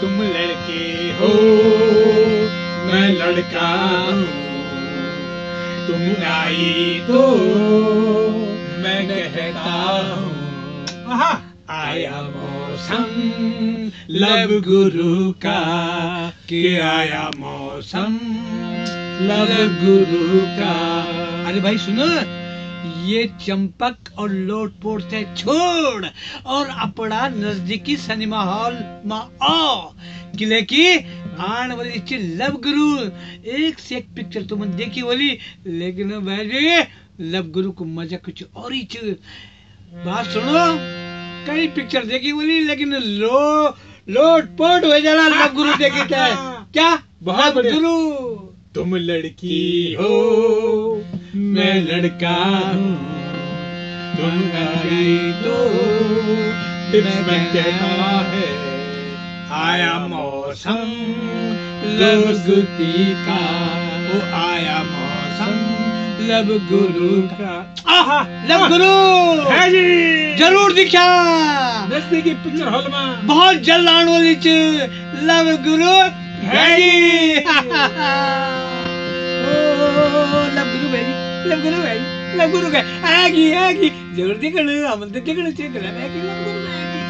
तुम लड़के हो मैं लड़का हूँ, तुम आई तो मैं कहता हूँ आया मौसम लव गुरु का, कि आया मौसम लव गुरु का। अरे भाई सुनो, ये चंपक और लोटपोट से छोड़ और अपड़ा नजदीकी सिनेमा हॉल में आओ, किले की आन वाली इच्छी लव गुरु एक से एक पिक्चर तुम देखी वाली, लेकिन भाई लव गुरु को मजा कुछ और ही चीज। बात सुनो, कई पिक्चर देखी वाली लेकिन लोटपोट हो जाला लव गुरु देखी था क्या बहुत गुरु। तुम लड़की हो मैं लड़का हूँ, तुम आई तो मैं कहता है आया मौसम लव गुरु का, वो आया मौसम लव गुरु का। आहा लव गुरु है जी, जरूर दिखा नजदीकी पिक्चर हॉल में बहुत जल्द आने वाली लव गुरु है जी। लव गुरु भाई लव गुरु का आगी आगी जरूर देखना, अवंतिक देखना चाहिए।